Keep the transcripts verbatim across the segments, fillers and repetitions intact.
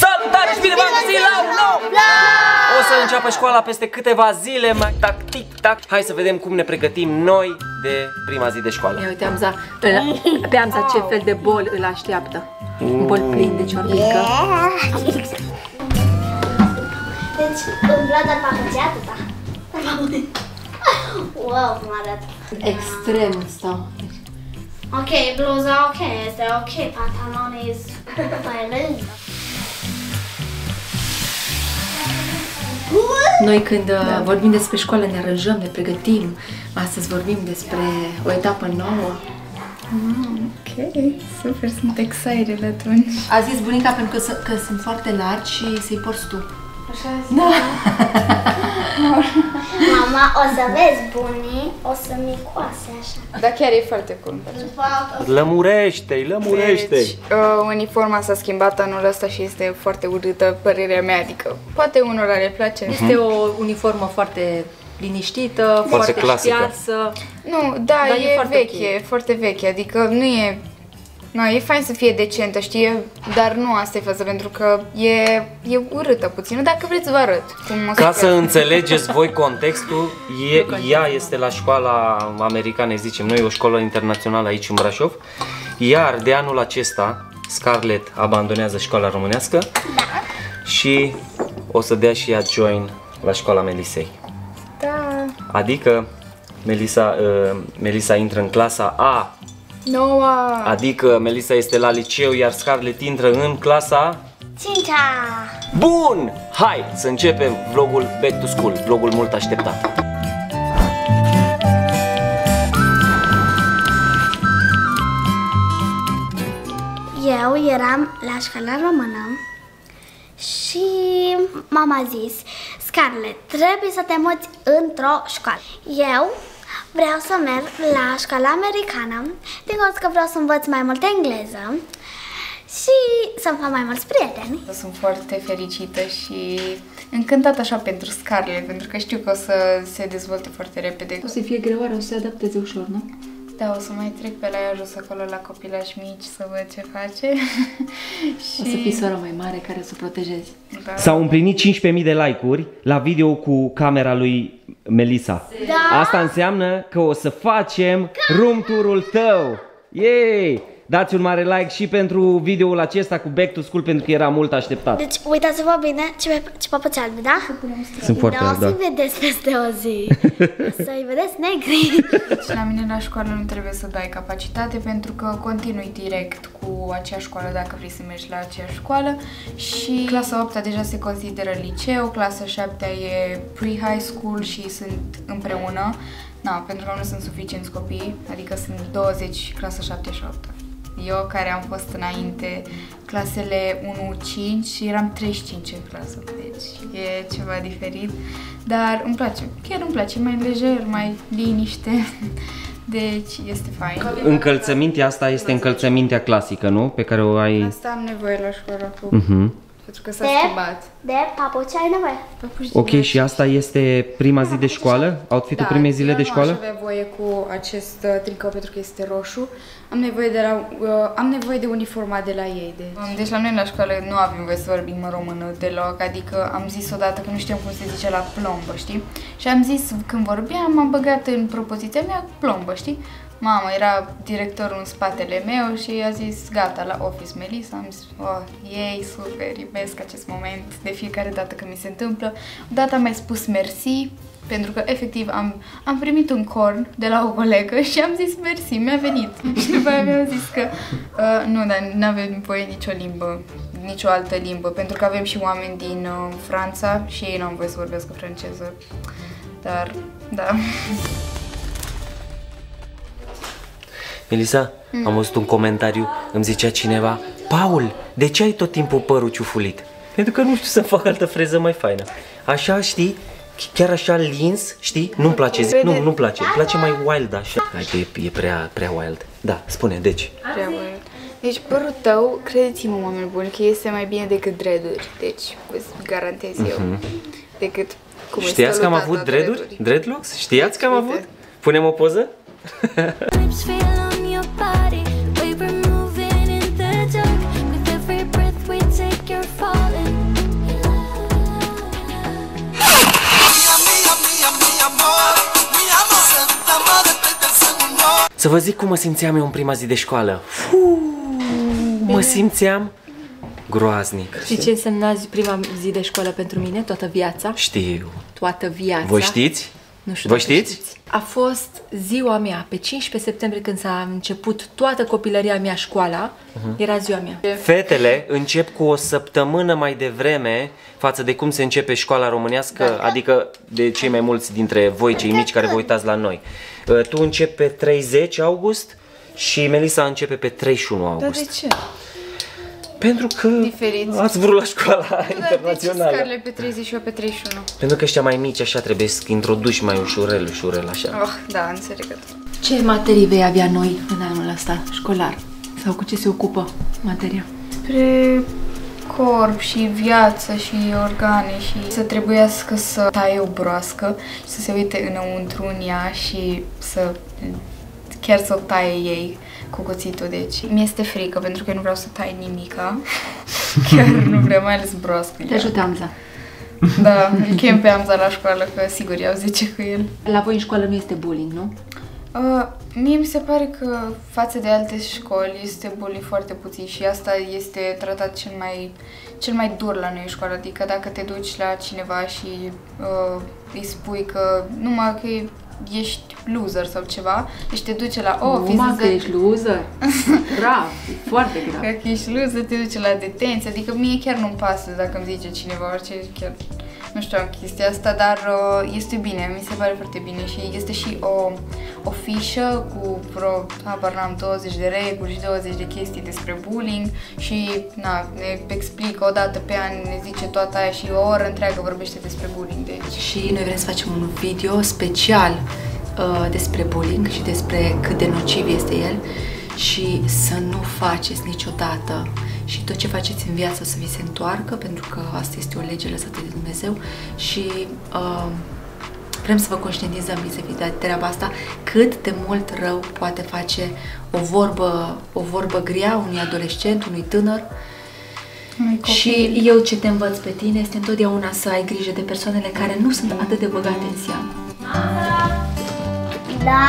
Salutare și bine v-am găsit la un nou vlog! O să înceapă școala peste câteva zile, mai tactic, tac. Hai să vedem cum ne pregătim noi de prima zi de școală. Ia uite, Amza, pe Amza ce fel de bol îl așteaptă. Un bol plin de ciorbică. Deci, umblada pahăgeată, da? Wow, mă arăt. Extrem stau. Ok, bluza ok, este ok, pantalonii is mai lângă. Noi când da. vorbim despre școală ne aranjăm, ne pregătim. Astăzi vorbim despre o etapă nouă. Mm, ok, super, sunt excited atunci. A zis bunica pentru că, că sunt foarte largi și să-i porți tu. Așa zic. Da. Mama, o să vezi bunii, o să micoase așa. Dar chiar e foarte cool. Lămurește-i, lămurește-i. Deci, uh, uniforma s-a schimbat anul ăsta și este foarte urâtă, părerea mea, adică poate unora le place. Este o uniformă foarte liniștită, foarte, foarte clasică. Știarsă. Nu, da, e, e foarte veche, okay. foarte veche, adică nu e... No, e fain să fie decentă, știi, dar nu asta e faza, pentru că e, e urâtă puțin, dacă vreți vă arăt. Cum Ca să înțelegeți voi contextul, e, ea este la școala americană, zicem noi, o școală internațională aici în Brașov, iar de anul acesta Scarlett abandonează școala românească și o să dea și ea join la școala Melissei. Da. Adică Melissa, uh, Melissa intră în clasa A. Noua. Adică Melissa este la liceu, iar Scarlett intră în clasa cincea. Bun! Hai să începem vlogul Back to School, vlogul mult așteptat. Eu eram la școala română și mama a zis: Scarlett, trebuie să te muți într-o școală. Eu vreau să merg la școala americană, din cauza că vreau să învăț mai multă engleză și să-mi fac mai mulți prieteni. Sunt foarte fericită și încântată așa pentru Scarlett, pentru că știu că o să se dezvolte foarte repede. O să fie greoare, o să se adapteze ușor, nu? Da, o să mai trec pe la ea jos acolo la copilași mici să văd ce face. Și... o să fii sora mai mare care o să protejezi. Da. S-au împlinit cincisprezece mii de like-uri la video cu camera lui Melissa. Da. Asta înseamnă că o să facem room tour-ul tău. Yay! Dați un mare like și pentru videoul acesta cu Back to School, pentru că era mult așteptat. Deci uitați-vă bine ce, ce păpuci albe, da? Sunt foarte albe, da. O să-i vedeți peste o zi. O să-i vedeți negri. Deci la mine la școală nu trebuie să dai capacitate, pentru că continui direct cu acea școală dacă vrei să mergi la acea școală. Și clasa a opta deja se consideră liceu, clasa a șaptea e pre-high school și sunt împreună. Na, pentru că nu sunt suficienți copii, adică sunt douăzeci, clasa a șaptea și a opta. Eu, care am fost înainte, clasele unu cinci și eram treizeci și cinci în clasă, deci e ceva diferit, dar îmi place, chiar îmi place, mai lejer, mai liniște, deci este fain. Încălțămintea asta este încălțămintea clasică, nu? Pe care o ai... Asta am nevoie la școală acum, uh-huh. pentru că s-a schimbat. De papuci ai nevoie. Papuci ok, de și asta este prima zi de școală? Outfit-ul da, primei zile de școală? Da, nu aș avea voie cu acest tricou pentru că este roșu. Am nevoie de, la, uh, am nevoie de uniforma de la ei. Deci. deci la noi la școală nu avem voie să vorbim în română deloc. Adică am zis odată că nu știam cum se zice la plombă, știi? Și am zis, când vorbeam, am băgat în propoziția mea plombă, știi? Mama era directorul în spatele meu și a zis, gata, la office Melissa. Am zis, oh, ei, super, iubesc acest moment de fiecare dată când mi se întâmplă. Odată am mai spus mersi, pentru că efectiv am, am primit un corn de la o colegă și am zis mersi, mi-a venit. Și după aia mi-a zis că uh, nu, dar nu avem voie nicio limbă, nicio altă limbă, pentru că avem și oameni din uh, Franța și ei nu au voie să vorbească franceză. Dar, da. Melissa, mm. am văzut un comentariu, îmi zicea cineva: Paul, de ce ai tot timpul părul ciufulit? Pentru că nu știu să-mi fac altă freză mai faină. Așa, știi, chiar așa lins, știi, nu-mi place, zic, nu, nu-mi place, îmi place mai wild așa. Hai că e, e prea, prea wild. Da, spune, deci. Prea wild. Deci părul tău, credeți-mă, oameni buni, că este mai bine decât dreaduri, deci vă garantez eu, mm-hmm. decât cum Știați că am avut dreaduri? dreaduri? Dreadlocks? Știați că am avut? Punem o poză? Body, we were moving in the dark. With every breath we take your fall. Să vă zic cum mă simțeam eu în prima zi de școală. Fuu, mă simțeam groaznic. Și ce însemna prima zi de școală pentru mine? Toată viața? Știu. Toată viața. Vă știți? Nu știu. Vă știți? știți? A fost ziua mea, pe cincisprezece septembrie, când s-a început toată copilăria mea școala, uh-huh. era ziua mea. Fetele încep cu o săptămână mai devreme față de cum se începe școala românească, da, da. adică de cei mai mulți dintre voi, cei mici, care vă uitați la noi. Tu începi pe treizeci august și Melissa începe pe treizeci și unu august. Dar de ce? Pentru că diferențe. Ați vrut la școala da, internațională. De ce Scarlett pe treizeci și opt, pe treizeci și unu? Pentru că ăștia mai mici așa trebuie să introduci mai ușurel, ușurel așa. Oh, da, înțeleg. Ce materii vei avea noi în anul ăsta școlar? Sau cu ce se ocupă materia? Pre corp și viață și organe și să trebuiască să taie o broască și să se uite înăuntru în ea și să chiar să o taie ei cu cuțitul, deci mi-este frică pentru că eu nu vreau să tai nimica. Chiar nu vreau, mai ales broască. Te ajută Amza. Da, îl chem pe Amza la școală, că sigur iau zice cu el. La voi în școală nu este bullying, nu? Uh, mie mi se pare că față de alte școli este bullying foarte puțin și asta este tratat cel mai, cel mai dur la noi în școală, adică dacă te duci la cineva și uh, îi spui că numai că e ești loser sau ceva, și te duce la o fizică. Numai că ești loser? Grav, foarte grav. Că ești loser, te duce la detenție, adică mie chiar nu-mi pasă dacă îmi zice cineva orice, chiar nu știu am chestia asta, dar este bine, mi se pare foarte bine și este și o, o fișă cu vreo, habar n-am, douăzeci de reguli și douăzeci de chestii despre bullying și na, ne explică o dată pe an, ne zice toată aia și o oră întreagă vorbește despre bullying. Deci. Și noi vrem să facem un video special uh, despre bullying și despre cât de nociv este el și să nu faceți niciodată și tot ce faceți în viață să vi se întoarcă, pentru că asta este o lege lăsată de Dumnezeu și uh, vrem să vă conștientizăm vis-a-vis de treaba asta, cât de mult rău poate face o vorbă, o vorbă grea unui adolescent, unui tânăr. Și eu ce te învăț pe tine este întotdeauna să ai grijă de persoanele care nu sunt atât de băgate în seamă. Da!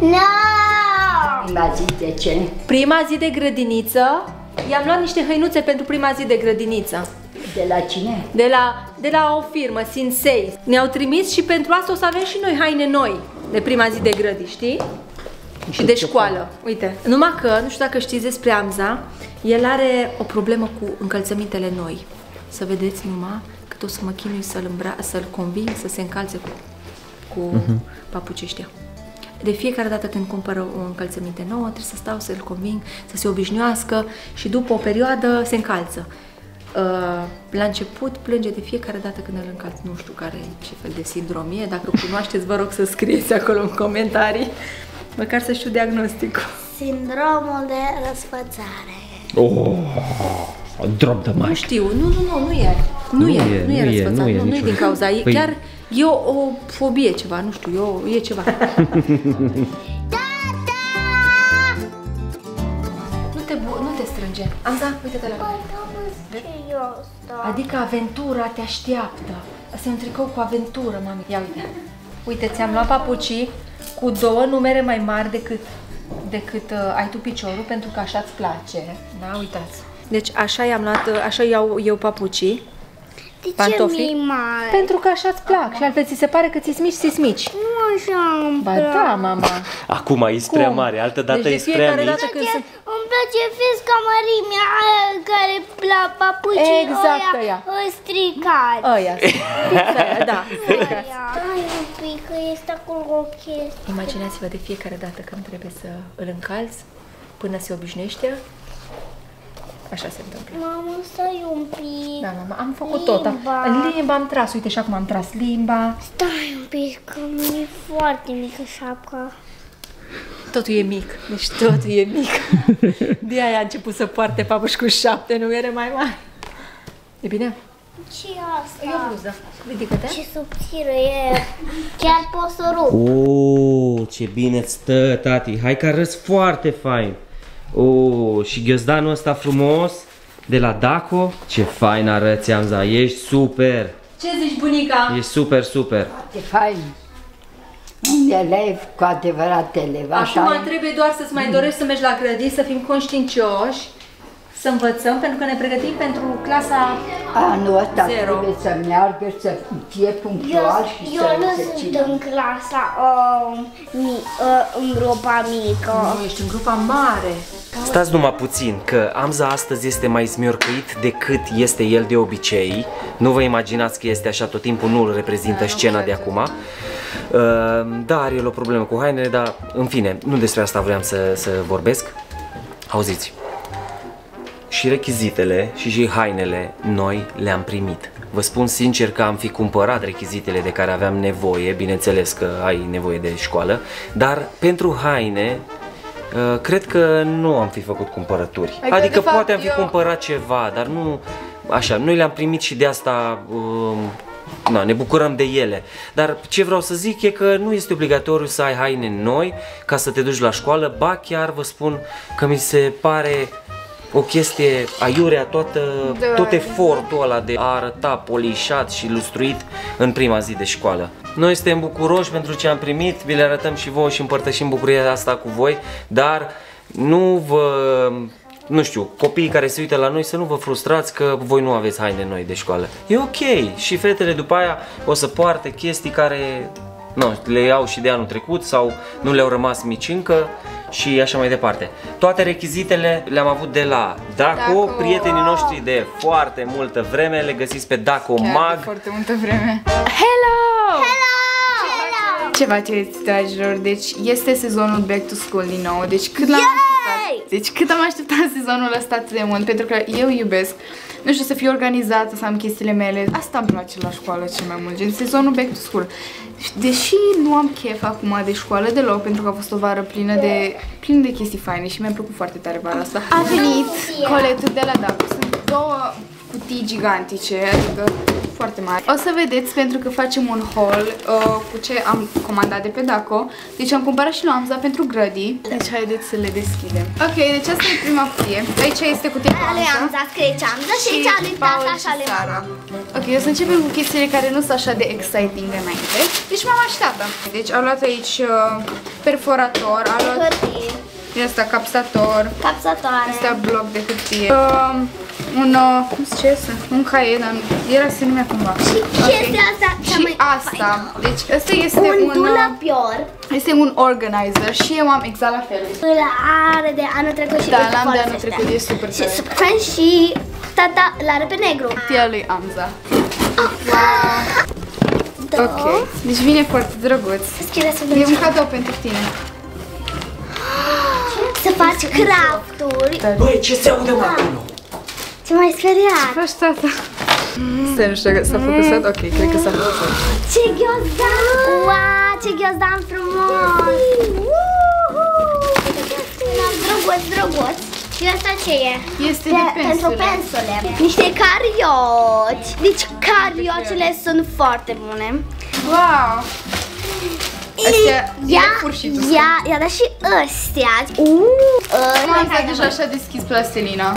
No! Prima zi de ce? Prima zi de grădiniță. I-am luat niște hăinuțe pentru prima zi de grădiniță. De la cine? De la, de la o firmă, Sinsay. Ne-au trimis și pentru asta o să avem și noi haine noi de prima zi de grădi, știi? Și de școală. Uite, numai că, nu știu dacă știți despre Amza, el are o problemă cu încălțămintele noi. Să vedeți numai cât o să mă chinui să-l să conving să se încalțe cu, cu uh-huh. papucii ăștia. De fiecare dată când cumpără o încălțăminte nouă, trebuie să stau să-l conving, să se obișnuiască și după o perioadă se încalță. La început plânge de fiecare dată când îl încalț. Nu știu care e, ce fel de sindromie, dacă o cunoașteți vă rog să scrieți acolo în comentarii, măcar să știu diagnosticul. Sindromul de răsfățare. Oh, drop de mic. Nu știu, nu, nu, nu, nu e. Nu e, nu e răsfățat, nu e din cauza ei, chiar... E o, o fobie ceva, nu știu, eu, e ceva. Tata! Nu te, nu te strânge. Amza, uite-te la mine. Adică aventura te așteaptă. Asta e un tricou cu aventură, mami. Ia uite. Uite, ți-am luat papucii cu două numere mai mari decât, decât uh, ai tu piciorul, pentru că așa îți place. Da, uitați. Deci așa i-am luat, așa iau eu papucii. Pantofii? Pentru că așa-ți plac și altfel ți se pare că ți-s mici, ți-s mici. Nu așa îmi plac. Ba da, mama. Acum e prea mare, altă dată e prea mici. Deci de fiecare îmi place fisca mărimea care la papucii exact ăia stricați. Ăia, da. Imaginați-vă de fiecare dată când trebuie să îl încalți până se obișnuiește. Așa se întâmplă. Mamă, stai un pic. Da, mama, am făcut limba. Tot. Am, limba am tras, uite și acum am tras limba. Stai un pic, că mi-e foarte mică șapca. Totul e mic, deci totul e mic. De aia a început să poarte papuși cu șapte numere mai mari. E bine? Ce asta? E o bluză. Ridică-te. Ce subțire e. Chiar poți să rup. Uuu, ce bine -ți stă, tati. Hai că arăți foarte fain. Oh, și ghiozdanul ăsta frumos de la Daco. Ce fain arăți, Amza, ești super. Ce zici, bunica? E super, super. Foarte fain. un elev cu adevărat elev. Așa. Acum trebuie doar să-ți mai dorești să mergi la grădini, să fim conștiincioși, să învățăm, pentru că ne pregătim pentru clasa anul ăsta zero. Trebuie să meargă, să fie punctual eu, și eu să nu sunt țină. În clasa uh, mi, uh, în grupa mică. Nu, ești în grupa mare. Stați numai puțin, că Amza astăzi este mai smiorcăit decât este el de obicei. Nu vă imaginați că este așa tot timpul, nu îl reprezintă scena de acum. Uh, da, are el o problemă cu hainele, dar în fine, nu despre asta vreau să, să vorbesc. Auziți. Și rechizitele și și hainele noi le-am primit. Vă spun sincer că am fi cumpărat rechizitele de care aveam nevoie, bineînțeles că ai nevoie de școală, dar pentru haine cred că nu am fi făcut cumpărături. Adică, adică poate am fi eu... cumpărat ceva, dar nu așa. Noi le-am primit și de asta um, na, ne bucurăm de ele. Dar ce vreau să zic e că nu este obligatoriu să ai haine noi ca să te duci la școală. Ba chiar vă spun că mi se pare o chestie aiurea toată, tot efortul ăla de a arăta polișat și lustruit în prima zi de școală. Noi suntem bucuroși pentru ce am primit, vi le arătăm și voi și împărtășim bucuria asta cu voi, dar nu vă, nu știu, copiii care se uită la noi să nu vă frustrați că voi nu aveți haine noi de școală. E ok și fetele după aia o să poarte chestii care nu, le iau și de anul trecut sau nu le-au rămas mici încă. Și așa mai departe. Toate rechizitele le-am avut de la Daco, Daco. Prietenii noștri de foarte multă vreme. Le găsiți pe Daco Chiar Mag. Foarte multă vreme. Hello! Hello! Ce faceți, dragilor? Deci este sezonul Back to School din nou. Deci cât l-am așteptat, deci cât am așteptat sezonul ăsta atât de mult, pentru că eu iubesc, nu știu, să fiu organizată, să am chestiile mele. Asta îmi place la școală cel mai mult, gen sezonul Back to School. Deși nu am chef acum de școală deloc, pentru că a fost o vară plină de, plină de chestii faine și mi-a plăcut foarte tare vara asta. A venit coletul de la Daco. Sunt două cutii gigantice, adică foarte mari. O să vedeți, pentru că facem un haul uh, cu ce am comandat de pe Daco. Deci am cumpărat și la Amza pentru grădii. Deci haideți să le deschidem. Ok, deci asta e prima cutie. Aici este cutia cu Amza. Ale Amza, scrie Amza și aici ale Paul și Sara. Ok, o să începem cu chestiile care nu sunt așa de exciting de înainte. Deci m-am așteptat. Deci am luat aici uh, perforator, am luat asta capsator, capsatoare, asta bloc de cutie. Uh, Un, cum zice asta? Un caiet, dar era să nu cumva. Și chestia asta cea mai asta. Deci asta este un dulapior. Este un organizer și eu am exact la fel. Îl are de anul trecut și da, l-am de anul trecut, e super tare. Și tata l-are pe negru. Cutia lui Amza. Ok, deci vine foarte drăguț. E un cadou pentru tine. Să faci crafturi. Băi, ce se aude acolo? Ce mai speriat? Ce faci, tata? Stai, nu știu, s-a focusat? Ok, cred că s-a focusat. Ce ghiozdan! Wow, ce ghiozdan frumos! Drăguț, drăguț! Și asta ce e? Este de pensule. Pentru pensule. Niște carioci. Deci cariocile sunt foarte bune. Wow! Ia, da și ăstea. M-am dat deja așa deschis plastelina.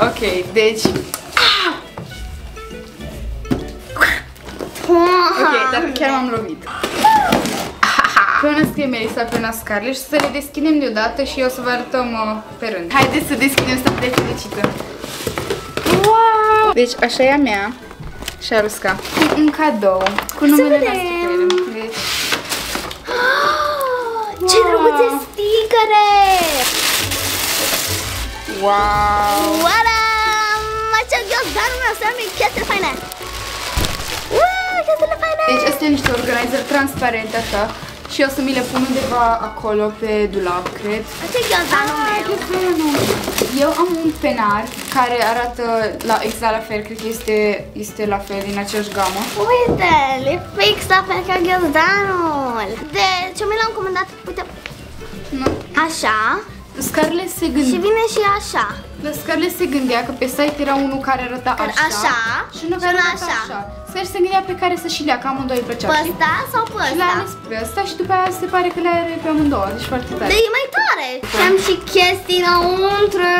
Ok, deci... Ok, dar chiar m-am lovit. Pe una scrie Melissa, pe una Scarlett și să le deschidem deodată și eu o să vă arătăm uh, pe rând. Haideți să deschidem, să puteți fericită. Wow! Deci așa e a mea și a Rusca. Cu un cadou, cu numele noastre pe ele. Deci... Wow. Ce drăguțe sticăre! Wow! Uara! Mă, ce ghiozdanul meu, să-mi e chestiile faine! Uau, chestiile faine! Deci astea e niște organizer transparent, așa. Și o să mi le pun undeva acolo pe dulap, cred. Asta e ghiozdanul meu! Eu am un penar care arată la, exact la fel, cred că este, este la fel, din aceeași gamă. Uite-l, e fix la fel ca ghiozdanul! Deci eu mi l-am comandat, uite... Nu. Așa. Scarlett se gândea. Și vine și așa. La Scarlett se gândea că pe site era unul care arăta așa, așa și unul care arăta așa. așa. Scarlett se gândea pe care să și lea, că amândoi îi plăceau. Pe ăsta sau pe ăsta? Și l-a ales pe ăsta și după aia se pare că le are pe amândouă, deci foarte tare. Dar e mai tare! Am și chestii înăuntru.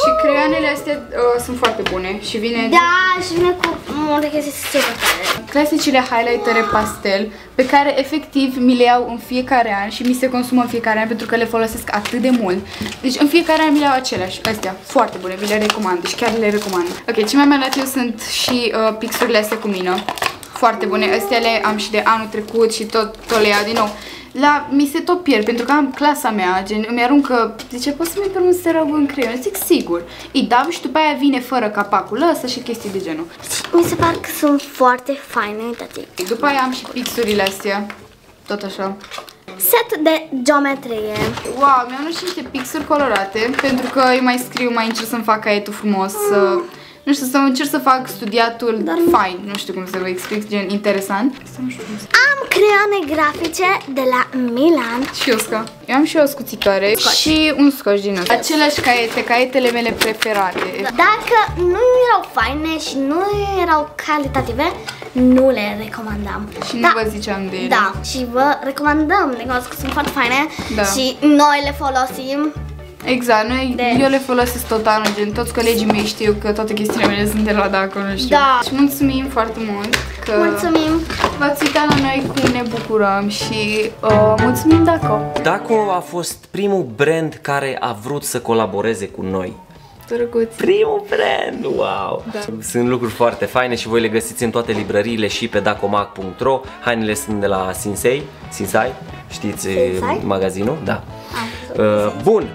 Și creioanele astea uh, sunt foarte bune și vine... Da, și vine cu multe chestii super tare. Clasicile highlightere pastel, pe care efectiv mi le iau în fiecare an și mi se consumă în fiecare an pentru că le folosesc atât de mult. Deci în fiecare an mi le iau aceleași. Astea, foarte bune, vi le recomand, deci chiar le recomand. Ok, ce mai mi-am luat eu sunt și uh, pixurile astea cu mină. Foarte bune, astea le am și de anul trecut și tot, tot le iau din nou. La, mi se tot pierd, pentru că am clasa mea, gen, îmi aruncă, zice, poți să-mi iei un serag în creion? Zic, sigur. Îi dau și după aia vine fără capacul ăsta și chestii de genul. Mi se par că sunt foarte faine, uitați. După aia am și pixurile astea, tot așa. Set de geometrie. Wow, mi-am luat și niște pixuri colorate, pentru că eu mai scriu, mai încerc să-mi fac caietul frumos, mm. Nu știu, să încerc să fac studiatul dar... fain, nu știu cum să vă explic, gen interesant. Am creioane grafice de la Milan. Și Osca. Eu am și o scuțitoare și un scoș din ăsta. Aceleași caiete, caietele mele preferate. Dacă nu erau faine și nu erau calitative, nu le recomandam. Și nu da. vă ziceam de ele. Da, și vă recomandăm, recunosc că sunt foarte faine da. și noi le folosim. Exact, noi, deci. eu le folosesc tot anul, gen, toți colegii mei știu că toate chestiile mele sunt de la Daco, nu știu. Da. Și mulțumim foarte mult că v-ați uitat la noi, cum ne bucurăm și uh, mulțumim Daco. Daco a fost primul brand care a vrut să colaboreze cu noi. Drăguț. Primul brand, wow! Da. Sunt lucruri foarte faine și voi le găsiți în toate librăriile și pe dacomag punct ro. Hainele sunt de la Sinsay, Sinsay, știți Sinsay? magazinul? Da. Ah, uh, bun!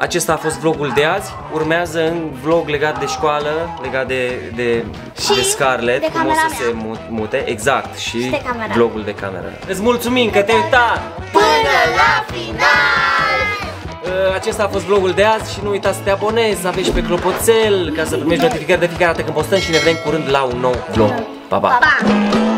Acesta a fost vlogul de azi. Urmează un vlog legat de școală, legat de, de, de Scarlett, cum o să se mute. Exact, și, și de vlogul de cameră. Îți mulțumim că te-ai uitat până la final! Acesta a fost vlogul de azi și nu uita să te abonezi, să apeși pe clopoțel ca să primești notificări de fiecare dată când postăm și ne vedem curând la un nou vlog. Pa, pa! Pa, pa.